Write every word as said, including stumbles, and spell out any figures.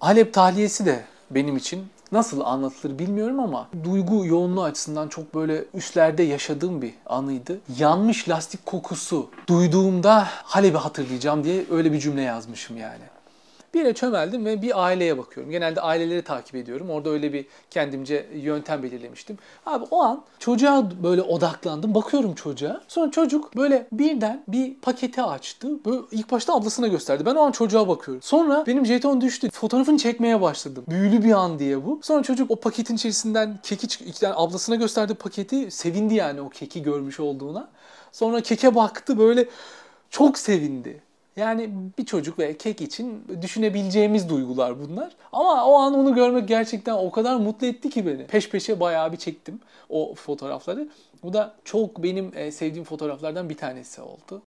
Halep tahliyesi de benim için nasıl anlatılır bilmiyorum ama duygu yoğunluğu açısından çok böyle üstlerde yaşadığım bir anıydı. Yanmış lastik kokusu duyduğumda Halep'i hatırlayacağım diye öyle bir cümle yazmışım yani. Bir yere çömeldim ve bir aileye bakıyorum. Genelde aileleri takip ediyorum. Orada öyle bir kendimce yöntem belirlemiştim. Abi o an çocuğa böyle odaklandım. Bakıyorum çocuğa. Sonra çocuk böyle birden bir paketi açtı. Böyle ilk başta ablasına gösterdi. Ben o an çocuğa bakıyorum. Sonra benim jeton düştü. Fotoğrafını çekmeye başladım. Büyülü bir an diye bu. Sonra çocuk o paketin içerisinden keki çıktı. Yani ablasına gösterdi paketi. Sevindi yani o keki görmüş olduğuna. Sonra keke baktı böyle çok sevindi. Yani bir çocuk ve kek için düşünebileceğimiz duygular bunlar. Ama o an onu görmek gerçekten o kadar mutlu etti ki beni. Peş peşe bayağı bir çektim o fotoğrafları. Bu da çok benim sevdiğim fotoğraflardan bir tanesi oldu.